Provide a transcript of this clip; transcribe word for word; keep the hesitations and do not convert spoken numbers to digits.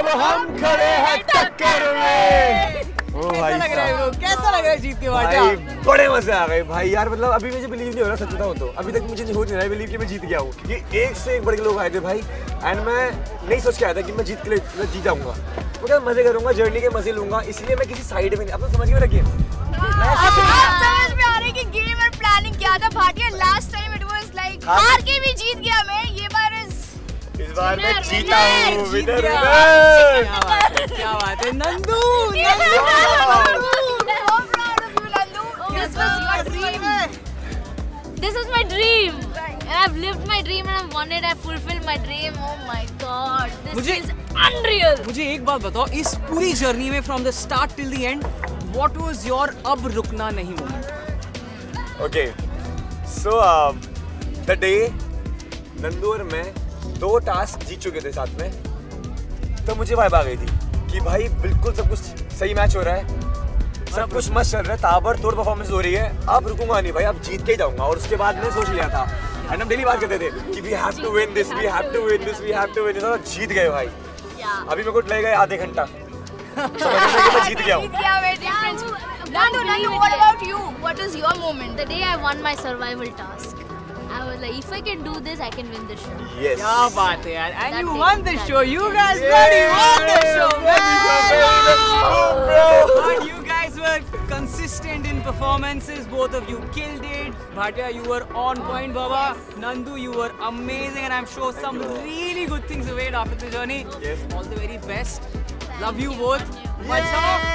जब हम खड़े हैं टक्कर में। ओ भाई लग रहा है, कैसा लग रहा है जीत के बाद? बड़े मजे आ गए भाई यार, मतलब अभी मुझे बिलीव नहीं हो रहा, सच बताऊं तो अभी तक मुझे हो नहीं रहा है बिलीव कि मैं जीत गया हूँ। ये एक से एक बड़े लोग आए थे भाई, एंड मैं नहीं सोच के आया था कि मैं जीत के लिए जीत जाऊंगा। मतलब मजे करूंगा, जर्नी के मजे लूंगा, इसलिए मैं किसी साइड में नहीं। अब तो समझ में रखिए, समझ में आ रही कि गेम और प्लानिंग क्या था Bhatia. Last time it was like हार के भी जीत गया मैं, ये बार इस बार मैं जीता हूं। विनर विनर, क्या बात है Nandu. Nandu I am proud of you Nandu. This was your dream, this was my dream and I have lived my dream and I want it, I fulfil my dream. Oh my God, this is unreal. मुझे एक बात बताओ, इस पूरी journey में from the start till the end, what was your अब रुकना नहीं moment? Okay so the day Nandu और मैं दो टास्क जीत चुके थे साथ में, तो मुझे वाइब आ गई थी कि भाई बिल्कुल सब कुछ सही मैच हो रहा है, सब कुछ मस्त चल रहा है, ताबड़तोड़ परफॉर्मेंस हो रही है। अब रुकूंगा नहीं भाई, अब जीत के ही जाऊंगा। और उसके बाद मैंने सोच लिया था, एंड हम डेली बात करते थे कि we have to win this, we have to win this, we have to win this, और जीत गए भाई। अभी मेरे को लगेगा आधे घंटा मैं जीत गया हूं। Nandu, Nandu, what about you? What is your moment? The day I won my survival task, I was like, if I can do this, I can win this show. Yes. क्या बात है यार, and you won the show. You guys bloody won the show, man. But you guys were consistent in performances. Both of you killed it. Bhatia, you were on point, Baba. Nandu, you were amazing, and I'm sure some really good things await after the journey. Yes. All the very best. Love you both. Much love.